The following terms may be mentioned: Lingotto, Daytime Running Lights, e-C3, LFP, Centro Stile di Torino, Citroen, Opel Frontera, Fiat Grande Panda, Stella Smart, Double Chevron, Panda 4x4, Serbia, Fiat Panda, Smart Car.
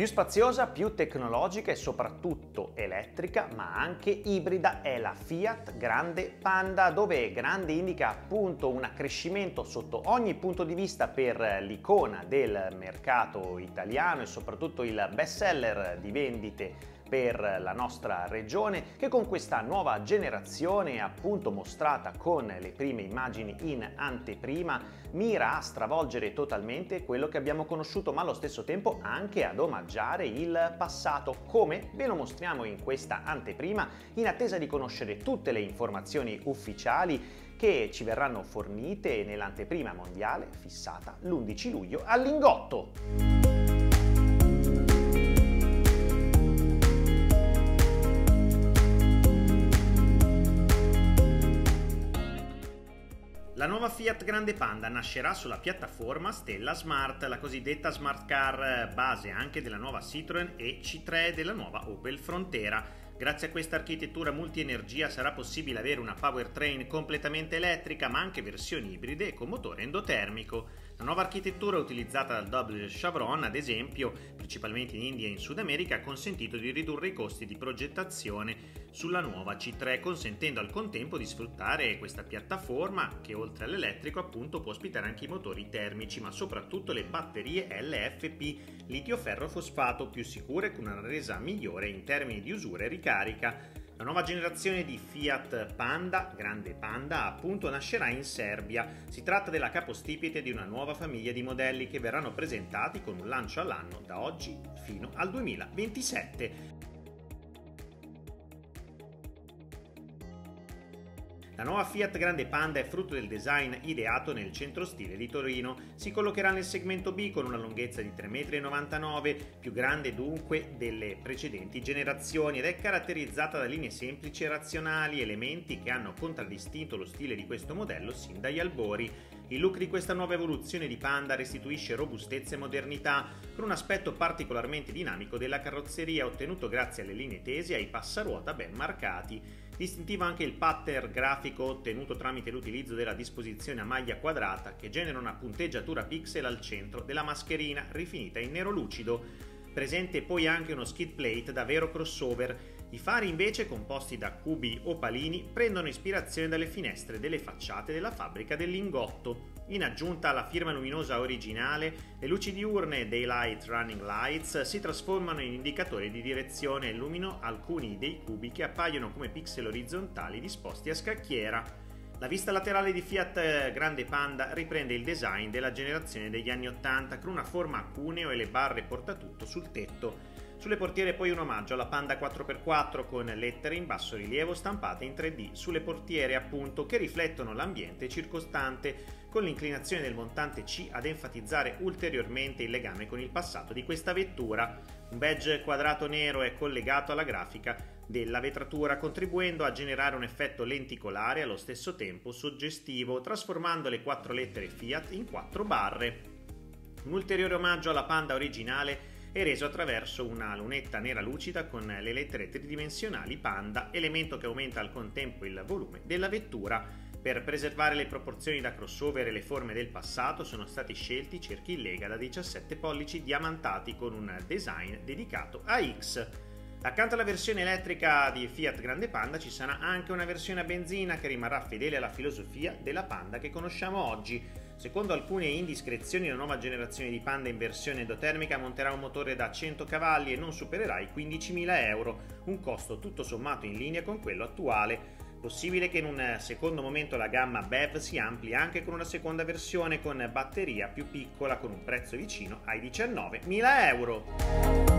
Più spaziosa, più tecnologica e soprattutto elettrica, ma anche ibrida, è la Fiat Grande Panda, dove grande indica appunto un accrescimento sotto ogni punto di vista per l'icona del mercato italiano e soprattutto il best seller di vendite per la nostra regione, che con questa nuova generazione, appunto mostrata con le prime immagini in anteprima, mira a stravolgere totalmente quello che abbiamo conosciuto, ma allo stesso tempo anche ad omaggiare il passato, come ve lo mostriamo in questa anteprima, in attesa di conoscere tutte le informazioni ufficiali che ci verranno fornite nell'anteprima mondiale fissata l'11 luglio a Lingotto. La nuova Fiat Grande Panda nascerà sulla piattaforma Stella Smart, la cosiddetta smart car, base anche della nuova Citroen e-C3 e della nuova Opel Frontera. Grazie a questa architettura multienergia sarà possibile avere una powertrain completamente elettrica, ma anche versioni ibride e con motore endotermico. La nuova architettura utilizzata dal Double Chevron, ad esempio, principalmente in India e in Sud America, ha consentito di ridurre i costi di progettazione sulla nuova C3, consentendo al contempo di sfruttare questa piattaforma che, oltre all'elettrico, appunto può ospitare anche i motori termici, ma soprattutto le batterie LFP, litio ferro fosfato, più sicure, con una resa migliore in termini di usura e ricarica. La nuova generazione di Fiat Panda, Grande Panda, appunto nascerà in Serbia. Si tratta della capostipite di una nuova famiglia di modelli che verranno presentati con un lancio all'anno da oggi fino al 2027. La nuova Fiat Grande Panda è frutto del design ideato nel Centro Stile di Torino. Si collocherà nel segmento B con una lunghezza di 3,99 m, più grande dunque delle precedenti generazioni, ed è caratterizzata da linee semplici e razionali, elementi che hanno contraddistinto lo stile di questo modello sin dagli albori. Il look di questa nuova evoluzione di Panda restituisce robustezza e modernità, con un aspetto particolarmente dinamico della carrozzeria, ottenuto grazie alle linee tese e ai passaruota ben marcati. Distintivo anche il pattern grafico ottenuto tramite l'utilizzo della disposizione a maglia quadrata, che genera una punteggiatura pixel al centro della mascherina, rifinita in nero lucido. Presente poi anche uno skid plate da vero crossover. I fari invece, composti da cubi opalini, prendono ispirazione dalle finestre delle facciate della fabbrica del Lingotto. In aggiunta alla firma luminosa originale, le luci diurne Daytime Running Lights si trasformano in indicatori di direzione e illuminano alcuni dei cubi che appaiono come pixel orizzontali disposti a scacchiera. La vista laterale di Fiat Grande Panda riprende il design della generazione degli anni 80 con una forma a cuneo e le barre portatutto sul tetto. Sulle portiere poi un omaggio alla Panda 4x4 con lettere in basso rilievo stampate in 3D sulle portiere, appunto, che riflettono l'ambiente circostante, con l'inclinazione del montante C ad enfatizzare ulteriormente il legame con il passato di questa vettura. Un badge quadrato nero è collegato alla grafica della vetratura, contribuendo a generare un effetto lenticolare e allo stesso tempo suggestivo, trasformando le quattro lettere Fiat in quattro barre. Un ulteriore omaggio alla Panda originale è reso attraverso una lunetta nera lucida con le lettere tridimensionali Panda, elemento che aumenta al contempo il volume della vettura. Per preservare le proporzioni da crossover e le forme del passato sono stati scelti cerchi in lega da 17 pollici diamantati con un design dedicato a X. Accanto alla versione elettrica di Fiat Grande Panda ci sarà anche una versione a benzina che rimarrà fedele alla filosofia della Panda che conosciamo oggi. Secondo alcune indiscrezioni, la nuova generazione di Panda in versione endotermica monterà un motore da 100 cavalli e non supererà i 15.000 euro, un costo tutto sommato in linea con quello attuale. Possibile che in un secondo momento la gamma BEV si ampli anche con una seconda versione con batteria più piccola, con un prezzo vicino ai 19.000 euro.